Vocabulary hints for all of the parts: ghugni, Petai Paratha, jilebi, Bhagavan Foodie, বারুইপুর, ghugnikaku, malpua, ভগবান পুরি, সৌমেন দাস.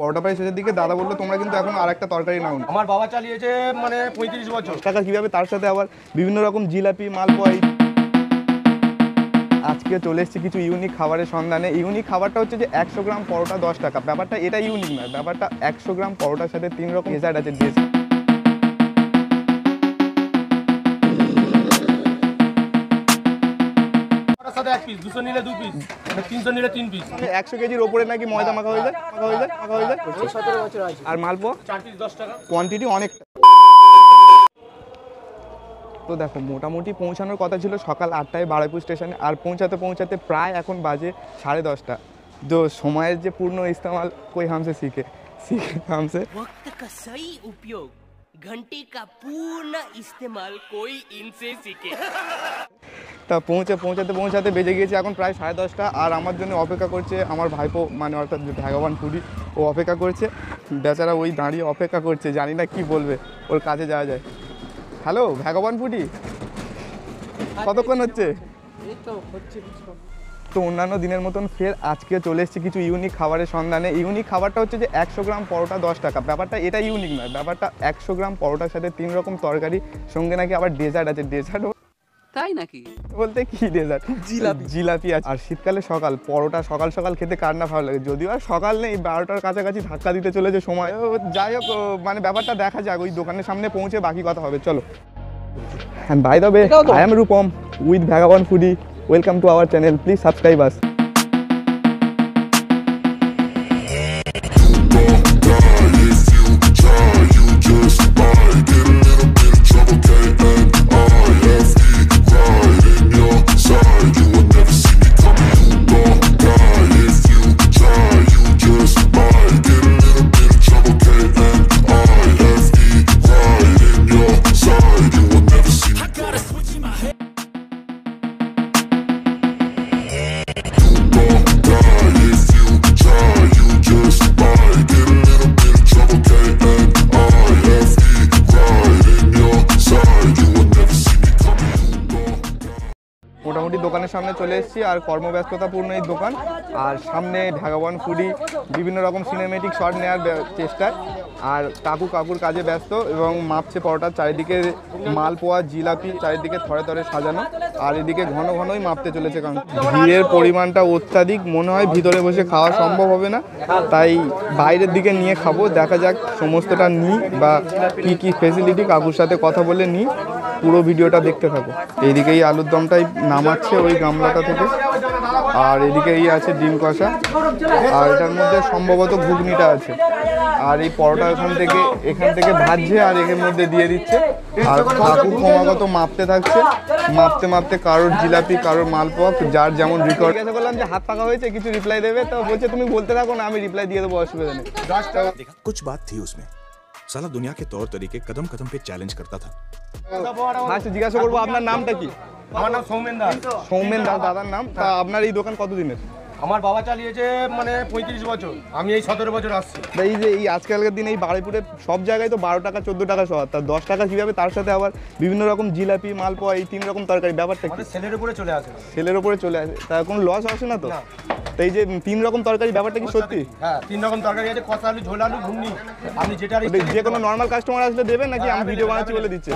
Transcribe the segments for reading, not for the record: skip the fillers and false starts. পরোটা পাই শেষের দিকে দাদা বললো তোমরা কিন্তু এখন আরেকটা তরকারি নাও। আমার বাবা চালিয়েছে মানে ৩৫ বছর টাকা কিভাবে তার সাথে আবার বিভিন্ন রকম জিলাপি মালপোয়া। আজকে চলে এসেছি কিছু ইউনিক খাবারের সন্ধানে। ইউনিক খাবারটা হচ্ছে যে ১০০ গ্রাম পরোটা ১০ টাকা। ব্যাপারটা এটা ইউনিক নয়, ব্যাপারটা ১০০ গ্রাম পরোটার সাথে ৩ রকম ডেজার্ট আছে। আর মালপোয়া কোয়ান্টিটি অনেকটা। তো দেখো মোটামুটি পৌঁছানোর কথা ছিল সকাল ৮টায় বারুইপুর স্টেশনে, আর পৌঁছাতে পৌঁছাতে প্রায় এখন বাজে ১০:৩০। তো সময়ের যে পূর্ণ ইস্তেমাল কই হামসে শিখে শিখে হামসে ওয়াক্ত কা সহি উপযোগ, ঘন্টে কা পূর্ণ ইস্তেমাল কই ইনসে শিখে। তা পৌঁছাতে বেজে গিয়েছে এখন প্রায় ১০:৩০। আর আমার জন্য অপেক্ষা করছে আমার ভাইপো, মানে অর্থাৎ ভগবান পুরি, ও অপেক্ষা করছে। বেচারা ওই দাঁড়িয়ে অপেক্ষা করছে, জানি না কি বলবে। ওর কাছে যাওয়া যায়? হ্যালো ভগবান পুটি, কতক্ষণ হচ্ছে? তো অন্যান্য দিনের মতন ফের আজকে চলে এসেছি কিছু ইউনিক খাবারের সন্ধানে। ইউনিক খাবারটা হচ্ছে যে ১০০ গ্রাম পরোটা ১০ টাকা। ব্যাপারটা এটা ইউনিক নয়, ব্যাপারটা ১০০ গ্রাম পরোটার সাথে ৩ রকম তরকারি, সঙ্গে নাকি আবার ডেজার্ট আছে। ডেজার্ট তাই নাকি? বলতে কি ডেজার্ট? জিলাপি আছে। আর শীতকালে সকাল পরোটা সকাল সকাল খেতে কার না ভালো লাগে? যদিও আর সকাল নেই, ১২টার কাছাকাছি ধাক্কা দিতে চলেছে সময়। যাই হোক মানে ব্যাপারটা দেখা যাক, ওই দোকানের সামনে পৌঁছে বাকি কথা হবে। চলো। And by the way, I am Rupam with Bhagavan Foodie. Welcome to our channel. Please subscribe us. মোটামুটি দোকানের সামনে চলে এসেছি, আর কর্মব্যস্ততাপূর্ণ এই দোকান, আর সামনে ভগবান ফুডি বিভিন্ন রকম সিনেমেটিক শট নেওয়ার চেষ্টায়। আর কাকুর কাজে ব্যস্ত এবং মাপছে পরোটার চারিদিকে মালপোয়া জিলাপি চারিদিকে থরে থরে সাজানো, আর এদিকে ঘন ঘনই মাপতে চলেছে কারণ ভিড়ের পরিমাণটা অত্যাধিক। মনে হয় ভিতরে বসে খাওয়া সম্ভব হবে না, তাই বাইরের দিকে নিয়ে খাবো। দেখা যাক সমস্তটা নিই বা কী কী ফেসিলিটি, কাকুর সাথে কথা বলে নিই। পুরো ভিডিওটা দেখতে থাকো। এইদিকেই আলুর দমটাই নামাচ্ছে ওই গামলাটা থেকে, আর এদিকেই আছে ডিম কষা, আর এটার মধ্যে সম্ভবত ঘুগনিটা আছে, আর এই পরোটা এখান থেকে ভাজছে আর এর মধ্যে দিয়ে দিচ্ছে। আর কাকু ক্রমাগত মাপতে থাকছে, মাপতে কারোর জিলাপি কারোর মালপোয়া, যার যেমন রেকর্ড। জিজ্ঞাসা করলাম যে হাত পাকা হয়েছে, কিছু রিপ্লাই দেবে? তো বলছে তুমি বলতে থাকো না, আমি রিপ্লাই দিয়ে দেবো, অসুবিধা নেই। কিছু বাত থি উসমে সালা দুনিয়া কে তৌর তরিকে কদম কদম পে চ্যালেঞ্জ করতা থা। আচ্ছা জিজ্ঞাসা করবো আপনার নামটা কি? আমার নাম সৌমেন দাস। সৌমেন দাস দাদার নাম। তা আপনার এই দোকান কতদিনের? আমার বাবা চালিয়েছে মানে ৩৫ বছর, আমি এই ১৭ বছর আসছি। এই যে এই আজকালকার দিন এই বারুইপুরে সব জায়গায় তো ১২ টাকা ১৪ টাকা সহ, তার ১০ টাকা কীভাবে তার সাথে আবার বিভিন্ন রকম জিলাপি মালপোয়া এই ৩ রকম তরকারি। ব্যাপারটা কি? সেলের উপরে চলে আসে, তার কোনো লস আসে না তো? এই যে ৩ রকম তরকারি, ব্যাপারটা কি সত্যি? হ্যাঁ ৩ রকম তরকারি আছে, কষা আলু ঝোল আলু ঘুগনি। আপনি যেটা যে কোনো নর্মাল কাস্টমার আসলে দেবেন নাকি আমি ভিডিও বানাচ্ছি বলে দিচ্ছি?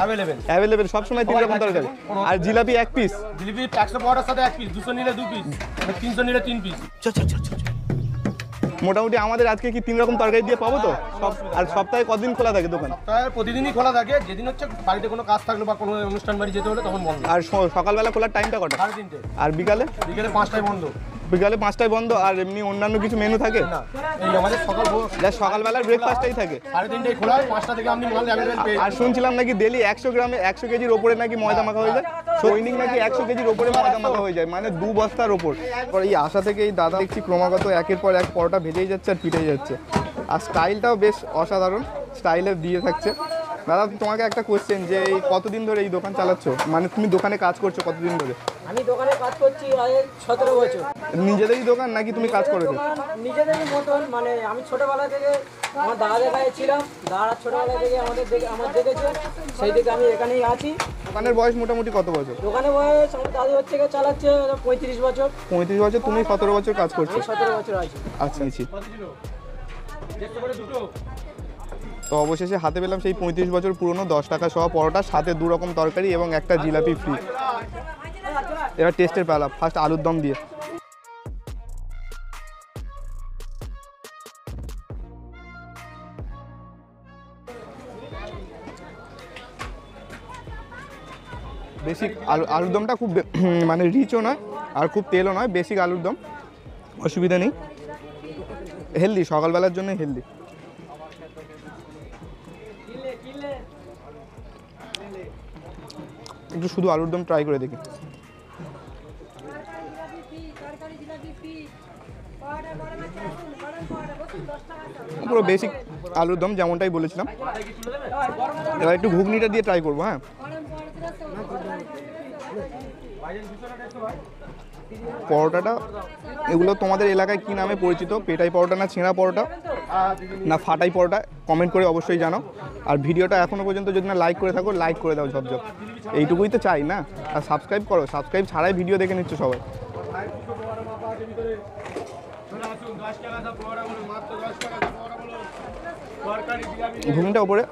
অ্যাভেলেবেল সব সময় ৩ রকম তরকারি। আর জিলাপি এক পিস, জিলাপি ১০০ পরোটার সাথে এক পিস, ২০০ নিলে ২ পিস, ৩০০ নিলে ৩ পিস। মোটামুটি আমাদের আজকে কি ৩ রকম তরকারি দিয়ে পাবো তো? আর সপ্তাহে কতদিন খোলা থাকে দোকান? সপ্তাহে প্রতিদিনই খোলা থাকে, যেদিন হচ্ছে বাড়িতে কোনো কাজ থাকলো বা কোনো অনুষ্ঠান বাড়ি যেতে হলে তখন বন্ধ। আর সকালবেলা খোলার টাইমটা কটা? ৩:৩০। আর বিকালে? বিকালে ৫টায় বন্ধ। বিকালে ৫টায় বন্ধ। আর এমনি অন্যান্য কিছু মেনু থাকে না? এই আমাদের সকালবেলার ব্রেকফাস্টটাই থাকে। ৩:৩০টায় খোলা, ৫টা থেকে আপনি মাল অ্যাভেলেবল পেয়ে। আর শুনছিলাম নাকি ডেলি ১০০ গ্রামে ১০০ কেজির ওপরে নাকি ময়দা মাখা হয়ে যায়, দৈনিক নাকি ১০০ কেজির ওপরে ময়দা মাখা হয়ে যায়, মানে ২ বস্তার ওপর। এই আশা থেকে এই দাদা দেখছি ক্রমাগত একের পর এক পরোটা ভেজেই যাচ্ছে আর পিটাই যাচ্ছে, আর স্টাইলটাও বেশ অসাধারণ স্টাইলে দিয়ে থাকছে। দাদা তোমাকে একটা কোশ্চেন, যে এই কতদিন ধরে এই দোকান চালাচ্ছ, মানে তুমি দোকানে কাজ করছো কতদিন ধরে? আমি দোকানে কাজ করছি ১৭ বছর। নিজেদেরই দোকান নাকি তুমি কাজ করেছো? নিজেদেরই মতন, মানে আমি ছোটবেলা থেকে আমার দাদাদের কাছে ছিলাম, দাদা ছোটবেলা থেকে আমার দেখেছে, সেই থেকে আমি এখানেই আছি। দোকানের বয়স মোটামুটি কত বছর? দোকানের বয়স আমার দাদা হচ্ছে চালাচ্ছে ৩৫ বছর। ৩৫ বছর। তুমি ১৭ বছর কাজ করছো? ১৭ বছর আছি। আচ্ছা। तो अवशेषे हाथे पेलाम सेई 35 बछर पुरानो 10 टाका सह परोटा साथे दो रकम तरकारी एबं एकटा जिलापि फ्री। एबार टेस्टेर पाला, फार्स्ट आलुर दम दिए। बेसिक आलुर दमटा खूब माने रिचो नय और खूब तेलो नय, बेसिक आलुर दम, असुविधा नहीं, हेल्दी, सकाल बेलार जन्य हेल्दी। একটু শুধু আলুর দম ট্রাই করে দেখি। পুরো বেসিক আলুর দম যেমনটাই বলেছিলাম। এবার একটু ঘুগনিটা দিয়ে ট্রাই করব। হ্যাঁ, পরোটাটা এগুলো তোমাদের এলাকায় কি নামে পরিচিত, পেটাই পরোটা না ছেঁড়া পরোটা না ফাটাই পরোটা, কমেন্ট করে অবশ্যই জানাও। আর ভিডিওটা এখনো পর্যন্ত যদি না লাইক করে থাকো লাইক করে দাও ঝপঝপ, এইটুকুই তো চাই না। আর সাবস্ক্রাইব করো, সাবস্ক্রাইব ছাড়াই ভিডিও দেখে নিচ্ছ সবাই। ঘুগনিটা উপরে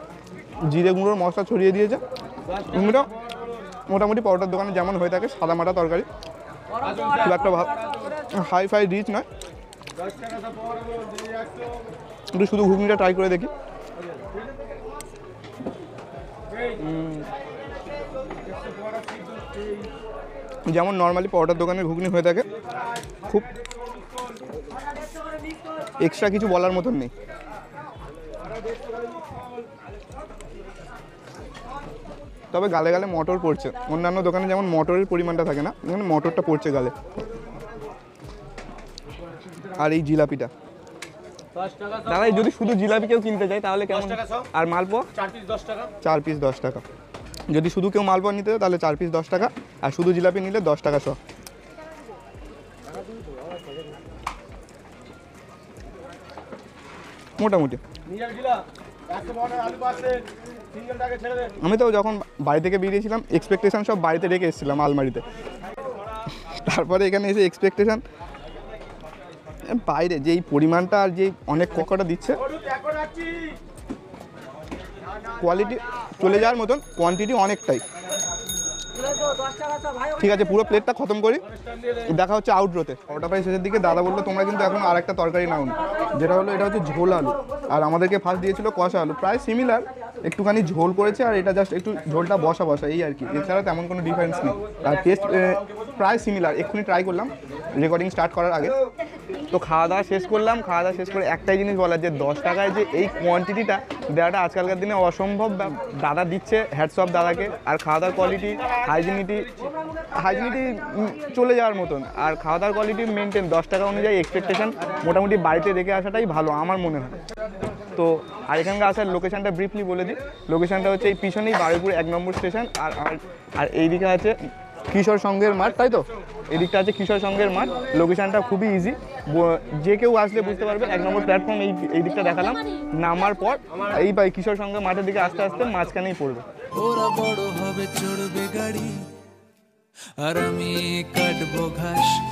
জিরে গুঁড়োর মশলা ছড়িয়ে দিয়েছে। ঘুগনিটা মোটামুটি পরোটার দোকানে যেমন হয়ে থাকে সাদা মাটা তরকারি, খুব একটা হাই ফাই রিচ নয়। একটু শুধু ঘুগনিটা ট্রাই করে দেখি। যেমন নর্মালি পরোটার দোকানের ঘুগনি হয়ে থাকে, খুব এক্সট্রা কিছু বলার মতন নেই। তবে গালে গালে মটর পড়ছে, অন্যান্য দোকানে যেমন মটরের পরিমাণটা থাকে না, এখানে মটরটা পড়ছে গালে। আর এই জিলাপিটা দাদা, যদি শুধু জিলাপি কেউ কিনতে চায় তাহলে কেমন? আর মালপোয়া 4 পিস 10 টাকা। যদি শুধু কেউ মালপোয়া নিতে চায় তাহলে 4 পিস 10 টাকা, আর শুধু জিলাপি নিলে 10 টাকা। সব মোটামুটি। আমি তো যখন বাড়ি থেকে বেরিয়েছিলাম এক্সপেকটেশন সব বাড়িতে রেখে এসেছিলাম আলমারিতে, তারপরে এখানে এসে এক্সপেকটেশন বাইরে, যেই পরিমাণটা আর যেই অনেক কটা দিচ্ছে, কোয়ালিটি চলে যাওয়ার মতন, কোয়ান্টিটি অনেকটাই। ঠিক আছে, পুরো প্লেটটা খতম করি, দেখা হচ্ছে আউটরোতে। ওটা প্রায় শেষের দিকে দাদা বললো তোমরা কিন্তু এখন আর একটা তরকারি নাও, যেটা হলো এটা হচ্ছে ঝোল আলু। আর আমাদেরকে ফার্স্ট দিয়েছিল কষা আলু, প্রায় সিমিলার, একটুখানি ঝোল করেছে আর এটা জাস্ট একটু ঝোলটা বসা বসা এই আর কি, এছাড়া তেমন কোনো ডিফারেন্স নেই। আর টেস্ট প্রায় সিমিলার, এক্ষুনি ট্রাই করলাম রেকর্ডিং স্টার্ট করার আগে। তো খাওয়া দাওয়া শেষ করলাম, খাওয়া দাওয়া শেষ করে একটাই জিনিস বলার, যে 10 টাকায় যে এই কোয়ান্টিটিটা দেওয়াটা আজকালকার দিনে অসম্ভব। দাদা দিচ্ছে, হ্যাটস অফ দাদাকে। আর খাওয়া দাওয়ার কোয়ালিটি, হাইজিনিটি চলে যাওয়ার মতন, আর খাওয়া দাওয়ার কোয়ালিটি মেনটেন। 10 টাকা অনুযায়ী এক্সপেকটেশন মোটামুটি বাড়িতে রেখে আসাটাই ভালো আমার মনে হয়। তো আর এখানকার আসার লোকেশানটা ব্রিফলি বলে দিই। লোকেশানটা হচ্ছে এই পিছনেই, বারুইপুর 1 নম্বর স্টেশন। আর আর এইদিকে আছে কিশোর সংঘের মাঠ, তাই তো? এদিকটা আছে কিশোর সংঘের মাঠ। লোকেশানটা খুবই ইজি, যে কেউ আসলে বুঝতে পারবে। 1 নম্বর প্ল্যাটফর্ম এই দিকটা দেখালাম, নামার পর এই বা কিশোর সংঘের মাঠের দিকে আস্তে আস্তে মাঝখানেই পড়বে। ওরা বড় হবে চড়বে গাড়ি আর আমি কাটবো ঘাস।